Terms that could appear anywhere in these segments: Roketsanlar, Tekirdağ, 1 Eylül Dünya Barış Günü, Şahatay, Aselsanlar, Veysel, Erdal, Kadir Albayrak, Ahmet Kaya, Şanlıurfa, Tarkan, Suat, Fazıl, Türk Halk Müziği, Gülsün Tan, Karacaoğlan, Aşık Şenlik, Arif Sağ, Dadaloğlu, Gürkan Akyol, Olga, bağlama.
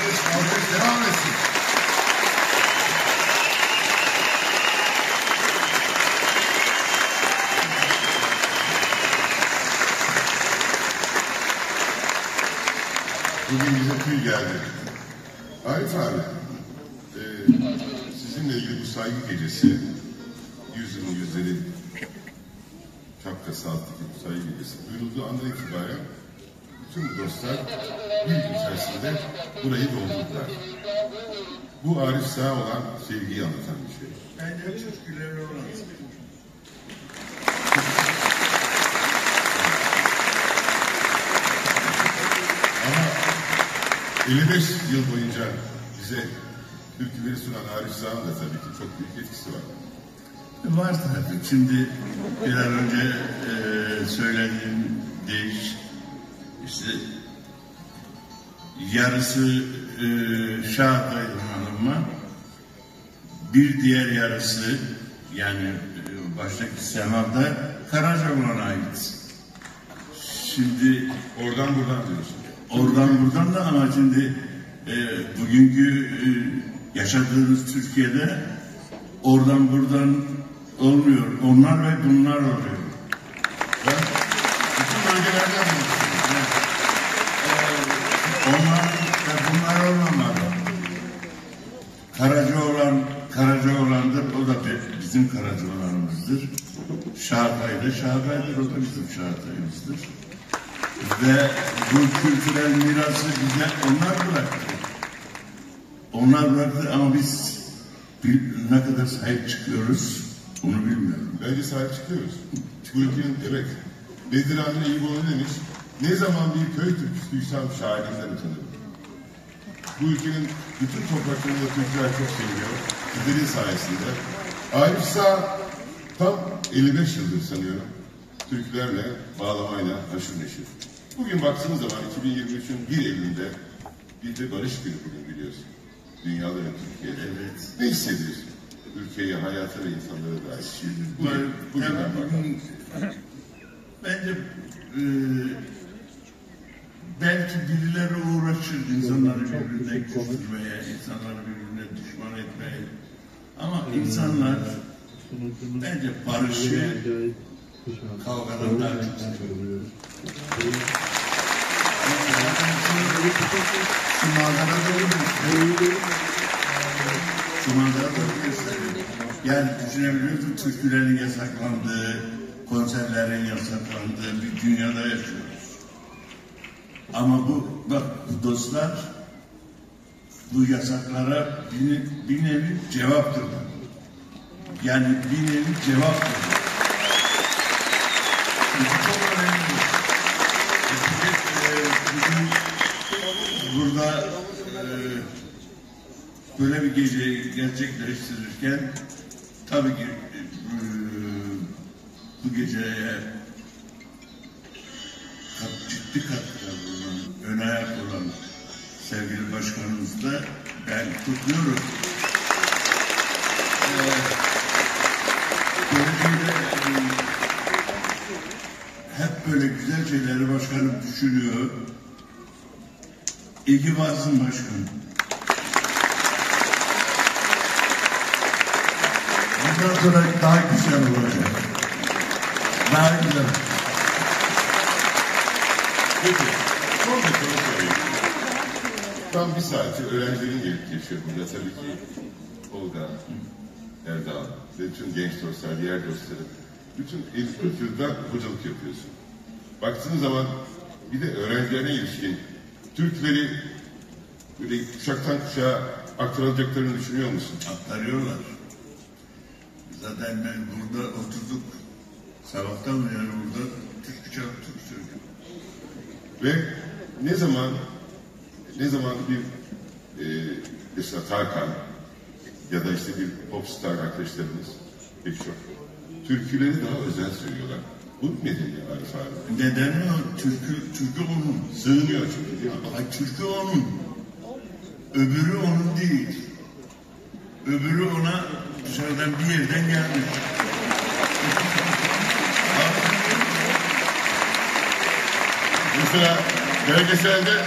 Alkış devam etsin. Bugün bize tüy geldi. Arif abi, sizinle ilgili bu saygı gecesi, yüzünün yüzleri şapkası alttaki bu saygı gecesi duyulduğu andan itibaren tüm dostlar bir gün içerisinde burayı doldurdular. Bu Arif Sağ olan sevgiyi anlatan bir şey. Ben de çok gülerli olan. Ama 55 yıl boyunca bize türküleri sunan Arif Sağ'ın da tabii ki çok büyük etkisi var. Var tabii. Şimdi biraz önce söylediğim değiş. İşte yarısı Şahatay hanıma, bir diğer yarısı yani baştaki semada Karacaoğlan'a ait. Şimdi oradan buradan diyorsun. Oradan buradan da ama şimdi bugünkü yaşadığımız Türkiye'de oradan buradan olmuyor. Onlar ve bunlar oluyor. Ben bütün bölgelerden buldum. Onlar ve bunlar olmamalı. Karacaoğlan'dır. O da bizim Karacaoğlan'ımızdır. Şahatay'da Şahatay'dır. O da bizim Şahatay'ımızdır. Ve bu kültürel mirası bize onlar bıraktı. Onlar bıraktı ama biz ne kadar sahip çıkıyoruz onu bilmiyorum. Bence sahip çıkıyoruz. Bu ülkenin evet. Bedir Ahmet Kaya demiş. Ne zaman bir köy türküsü duysam şairimden utanırım. Bu ülkenin bütün topraklarında Türkler çok seviliyor. Sizlerin sayesinde. Arif Sağ tam 55 yıldır sanıyorum. Türklerle, bağlamayla haşır neşir. Bugün baktığınız zaman 2023'ün 1 Eylül'de bir de barış günü bugün biliyorsun. Dünyada ve Türkiye'de. Evet. Ne hissediyorsun? Ülkeye, hayata ve insanlara dair. Bugün bakalım. Bence belki birileri uğraşır insanları birbirine küstürmeye, insanları birbirine düşman etmeye. Ama insanlar bence barışı kavgadan daha çok seviyor. Şu manzara da şu manzara da gösteriyor. Yani düşünebiliyorsun türkülerin yasaklandığı, konserlerin yasaklandığı bir dünyada yaşıyoruz. Ama bu, bak dostlar, bu yasaklara bir nevi cevaptır. Yani bir nevi cevaptır. Çok önemli. Burada böyle bir gece gerçekleştirirken tabii ki bu geceye ciddi katkıda bulunan, ön ayak olan sevgili başkanımız da ben kutluyorum. Böylece hep böyle güzel şeyleri başkanım düşünüyor. İyi ki varsın başkanım. Ondan sonra daha güzel olacak. Daha güzel. Peki, son bir soru sorayım. Tam bir saati öğrencilerin gelip geçiyor burada. Tabii ki Olga, Erdal ve tüm genç dostlar, diğer dostlarım. Bütün ilk kültürden hocalık yapıyorsun. Baktığınız zaman bir de öğrencilerine ilişkin Türkleri böyle kuşaktan kuşağa aktarılacaklarını düşünüyor musun? Aktarıyorlar. Zaten ben burada oturduk. Sabahtan yani burada Türk söylüyor. Ve ne zaman bir mesela Tarkan ya da işte bir popstar arkadaşlarımız pek çok türküleri daha özel söylüyorlar. Bu nedeni Arif abi? Nedeni o türkü onun. Sığınıyor çünkü değil mi? Ay, türkü onun. Öbürü onun değil. Öbürü ona dışarıdan bir yerden gelmiş. Mesela belgeselde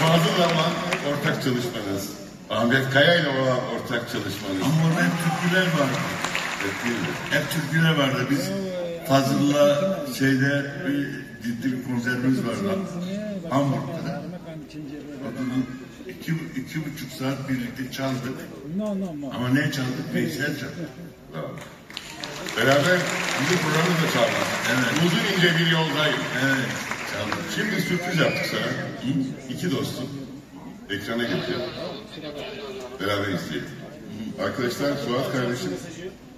fazla zaman ortak çalışmanız, Ahmet Kaya ile olan ortak çalışmanız. Ama orada hep türküler vardı. Hep türküler vardı. Biz Fazıl'la şeyde bir ciddi konserimiz vardı. Hamburg'da. Adının 2,5 saat birlikte çaldık. Ama ne çaldık? Veysel çaldık. Beraber bizim programı da çaldık. Evet. Uzun ince bir yoldayım. Evet. Çaldık. Şimdi sürpriz yaptık sana. İki dostum. Ekrana geçiyor. Beraber izleyelim. Arkadaşlar, Suat kardeşim,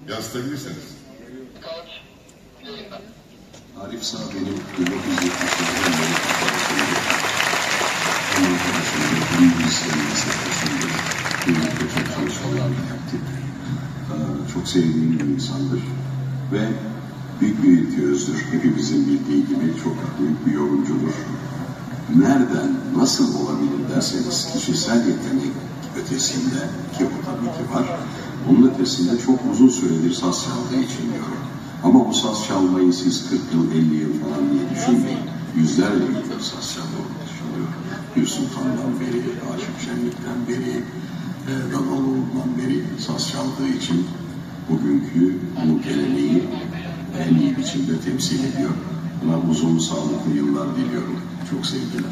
yansıtabilirseniz. Arif Sağ benim 1970'lerden beri arkadaşımdır. Onun arkadaşımdır, bunun bilgisayarımız arkadaşımdır. Birlikte çok çalışmalarla yaptık. Çok sevdiğim bir insandır. Ve büyük bir ilgiözdür. Hepimizin bildiği gibi çok büyük bir yorumcudur. Nereden, nasıl olabilir derseniz kişisel yetenek ötesinde, ki bu tabii ki var, onun ötesinde çok uzun süredir saz çaldığı için diyorum. Ama bu saz çalmayı siz 40 yıl, 50 yıl falan diye düşünmeyin. Yüzlerle yıldır saz çaldığını düşünüyorum. Gülsün Tan'dan beri, Aşık Şenlik'ten beri, Dadaloğlu'ndan beri saz çaldığı için bugünkü bu geleneği en iyi biçimde temsil ediyor. Buna uzun, sağlıklı yıllar diliyorum. Çok sevgiler.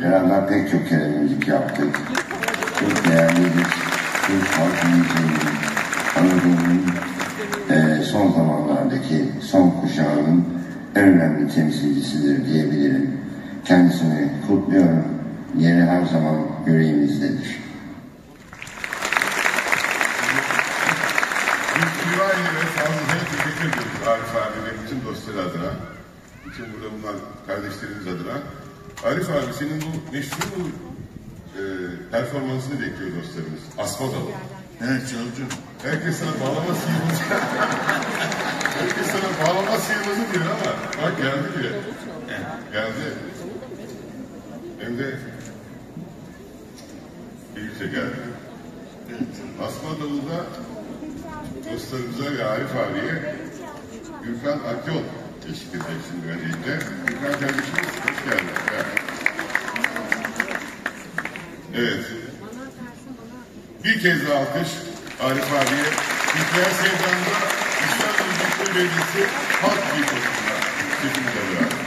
Beraber pek çok kere müzik yaptık. Çok değerliydik. Türk halk müziğinin, Anadolu'nun son zamanlardaki son kuşağının en önemli temsilcisidir diyebilirim. Kendisini kutluyorum. Yeri her zaman yüreğimizdedir. Teşekkür ediyoruz Arif abi ve bütün dostlar adına, bütün burada bulunan kardeşlerimiz adına. Arif abi, senin bu meşhur performansını bekliyor dostlarımız. Asma dalı. Evet canım. Herkes sana bağlama sıyırmızı. Herkes sana bağlama sıyırmızı diyor ama bak geldi bile. Geldi. Hem de birlikte geldi. Asma dalı'da dostlarımıza ve Arif abiye Gürkan Akyol eşlik edecek şimdi öncelikle. Gürkan kardeşimiz, hoş geldiniz. Evet. Bir kez daha alkış Arif abiye. Hikâye Sevdan'da İstanbul Büyükşehir Belediyesi Halk Büyükşehir'de.